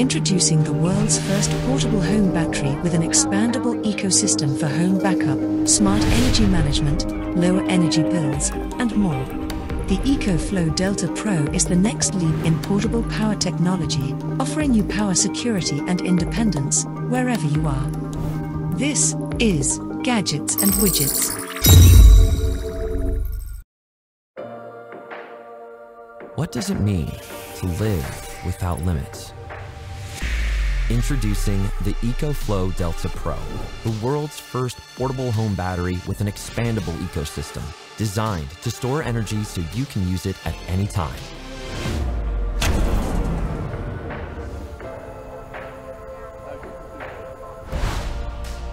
Introducing the world's first portable home battery with an expandable ecosystem for home backup, smart energy management, lower energy bills, and more. The EcoFlow Delta Pro is the next leap in portable power technology, offering you power security and independence, wherever you are. This is Gadgets and Widgets. What does it mean to live without limits? Introducing the EcoFlow Delta Pro, the world's first portable home battery with an expandable ecosystem designed to store energy so you can use it at any time.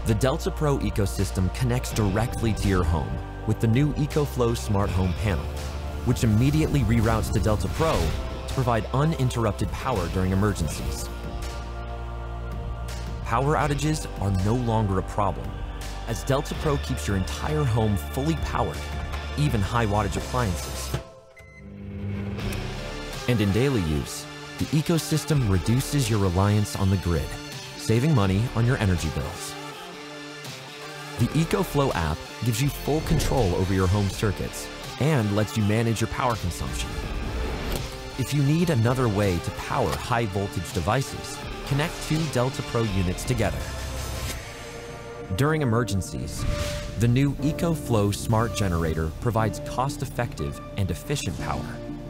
The Delta Pro ecosystem connects directly to your home with the new EcoFlow Smart Home Panel, which immediately reroutes the Delta Pro to provide uninterrupted power during emergencies. Power outages are no longer a problem, as Delta Pro keeps your entire home fully powered, even high wattage appliances. And in daily use, the ecosystem reduces your reliance on the grid, saving money on your energy bills. The EcoFlow app gives you full control over your home circuits and lets you manage your power consumption. If you need another way to power high voltage devices, connect two Delta Pro units together. During emergencies, the new EcoFlow Smart Generator provides cost-effective and efficient power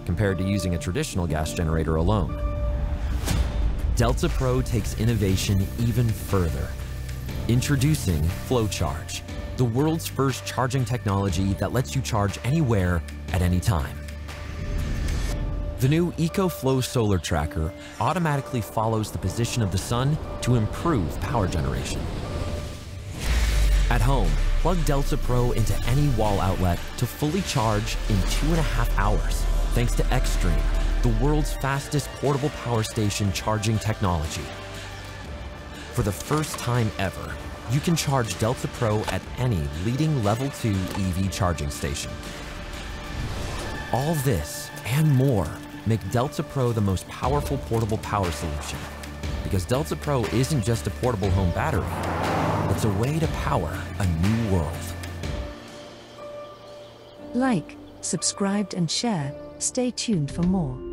compared to using a traditional gas generator alone. Delta Pro takes innovation even further. Introducing FlowCharge, the world's first charging technology that lets you charge anywhere at any time. The new EcoFlow Solar Tracker automatically follows the position of the sun to improve power generation. At home, plug Delta Pro into any wall outlet to fully charge in 2.5 hours, thanks to Xtreme, the world's fastest portable power station charging technology. For the first time ever, you can charge Delta Pro at any leading Level 2 EV charging station. All this and more make Delta Pro the most powerful portable power solution, because Delta Pro isn't just a portable home battery, it's a way to power a new world. Like, subscribe and share. Stay tuned for more.